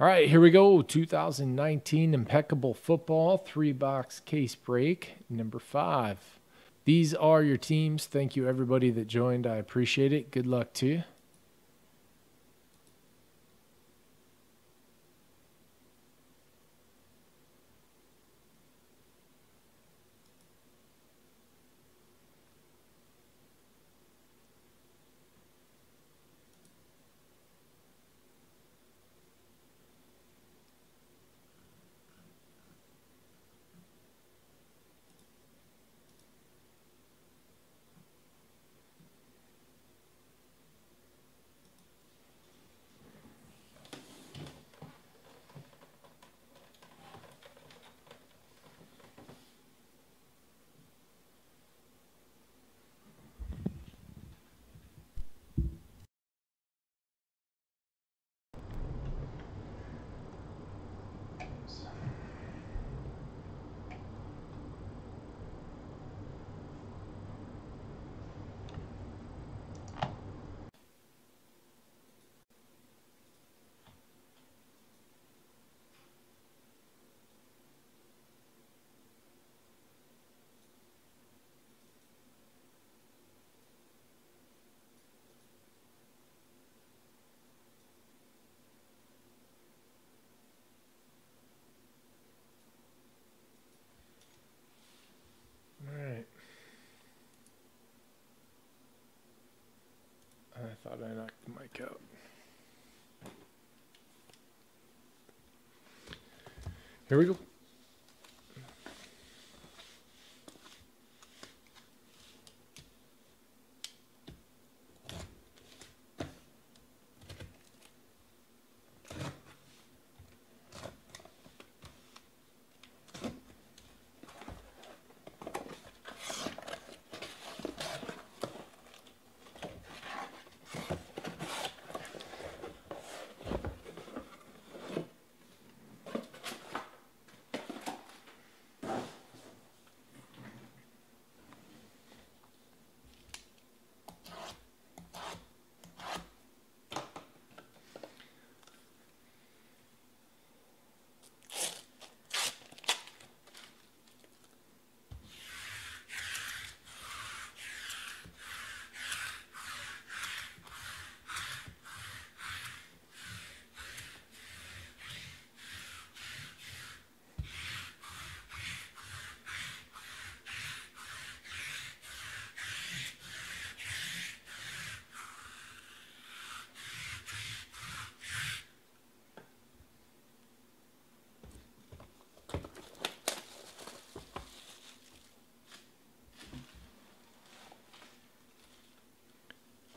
All right, here we go. 2019 Impeccable Football 3-box case break number 5. These are your teams. Thank you, everybody that joined. I appreciate it. Good luck to you. I knocked the mic out. Here we go.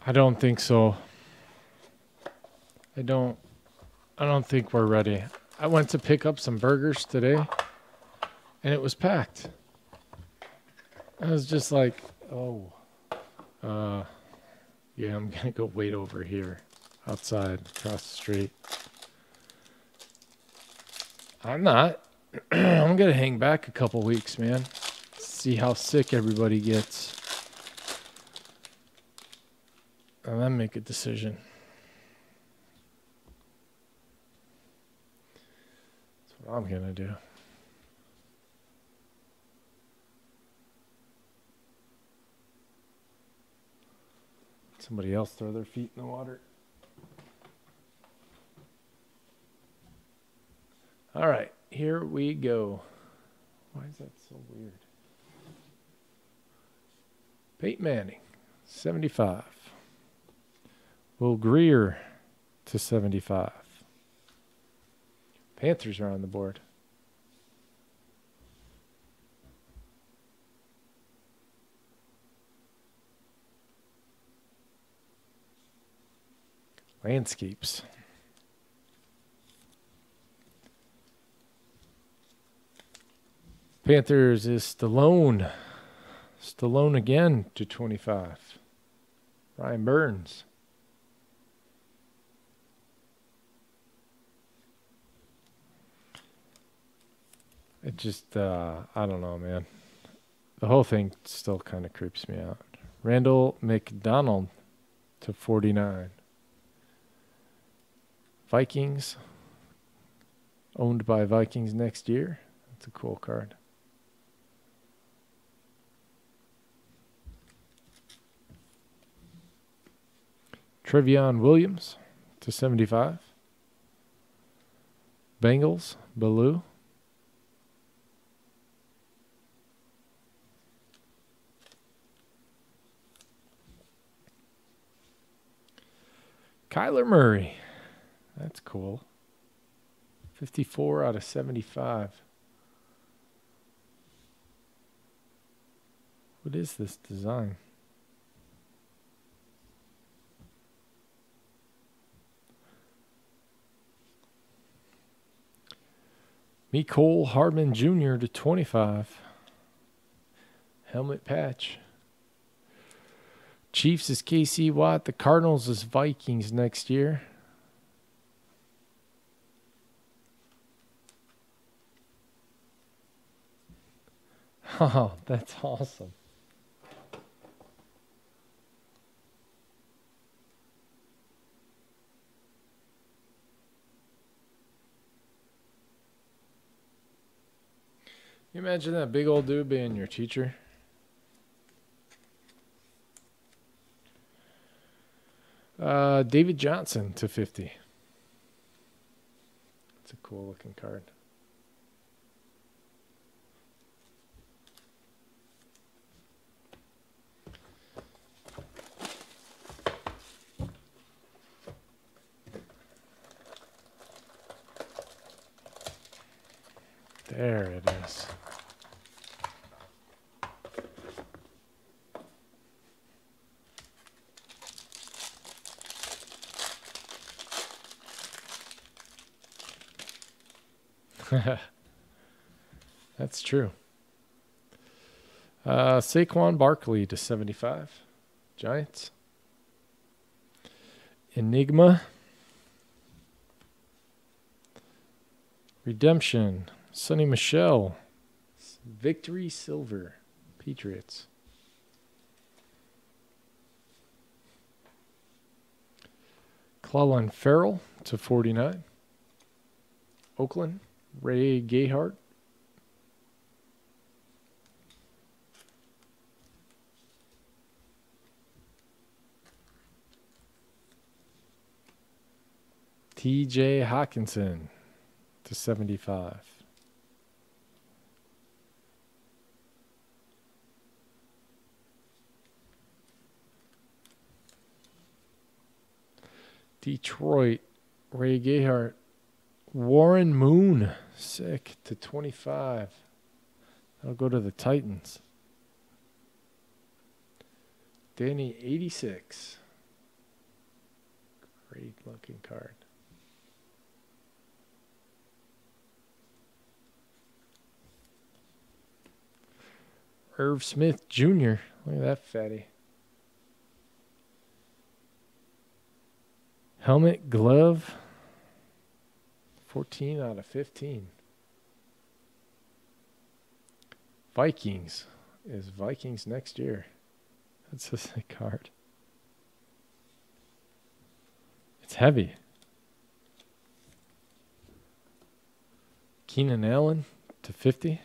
I don't think so. I don't think we're ready. I went to pick up some burgers today and it was packed. I was just like, oh, yeah, I'm gonna go wait over here outside across the street. I'm not. I'm gonna hang back a couple weeks, man. See how sick everybody gets. And then make a decision. That's what I'm gonna do. Somebody else throw their feet in the water. All right, here we go. Why is that so weird? Peyton Manning, 75. Will Greer /75. Panthers are on the board. Landscapes. Panthers is Stallone. Stallone again /25. Brian Burns. It just, I don't know, man. The whole thing still kind of creeps me out. Randall McDonald /49. Vikings, owned by Vikings next year. That's a cool card. Trivion Williams /75. Bengals, Baloo. Kyler Murray. That's cool. 54/75. What is this design? Mecole Hardman Jr. /25. Helmet patch. Chiefs is KC Watt. The Cardinals is Vikings next year. Oh, that's awesome. Can you imagine that big old dude being your teacher? David Johnson /50. It's a cool looking card. There it is. That's true. Saquon Barkley /75. Giants. Enigma. Redemption. Sonny Michelle. Victory Silver. Patriots. Clallan Farrell /49. Oakland. Ray Gayhart. TJ Hawkinson /75. Detroit. Ray Gayhart. Warren Moon, sick, /25. That'll go to the Titans. Danny, 86. Great looking card. Irv Smith Jr. Look at that fatty. Helmet, glove. 14/15. Vikings is Vikings next year. That's a sick card. It's heavy. Keenan Allen /50.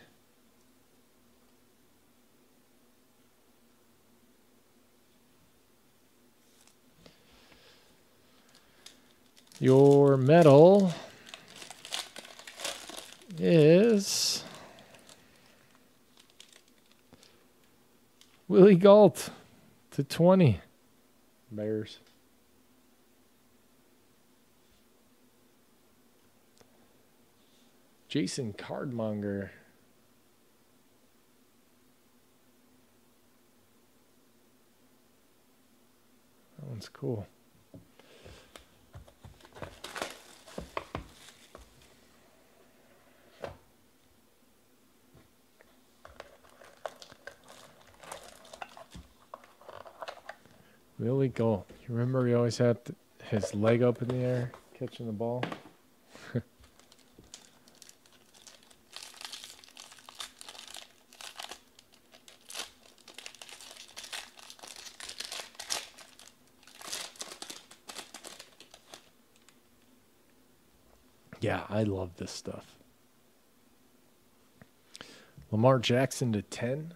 Your medal is Willie Gault /20. Bears. Jason Cardmonger. That one's cool. Willie Gault. You remember he always had his leg up in the air, catching the ball? Yeah, I love this stuff. Lamar Jackson to 10.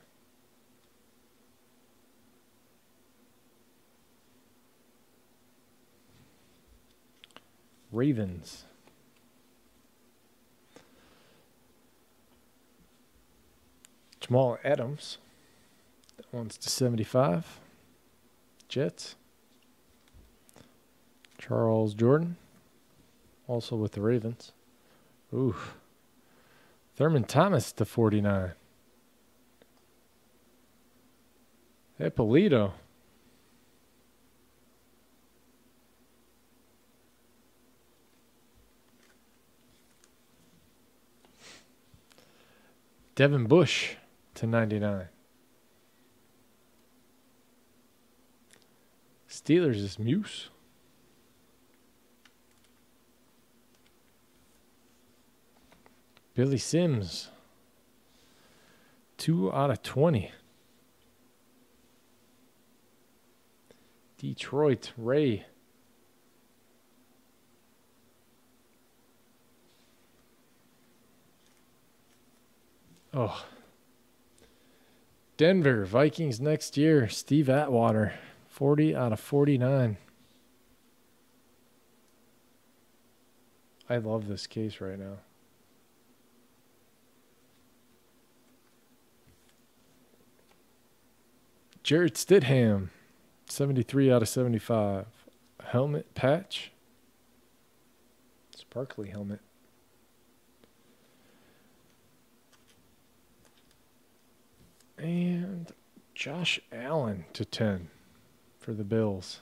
Ravens. Jamal Adams. That one's to 75. Jets. Charles Jordan. Also with the Ravens. Ooh. Thurman Thomas to 49. Ippolito. Devin Bush to 99. Steelers is Muse. Billy Sims, 2 out of 20. Detroit, Ray. Oh. Denver, Vikings next year. Steve Atwater, 40 out of 49. I love this case right now. Jared Stidham, 73 out of 75. Helmet patch. Sparkly helmet. And Josh Allen to 10 for the Bills.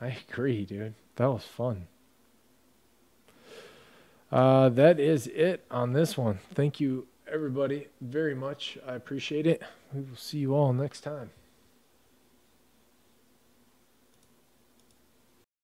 I agree, dude. That was fun. That is it on this one. Thank you, everybody, very much. I appreciate it. We will see you all next time.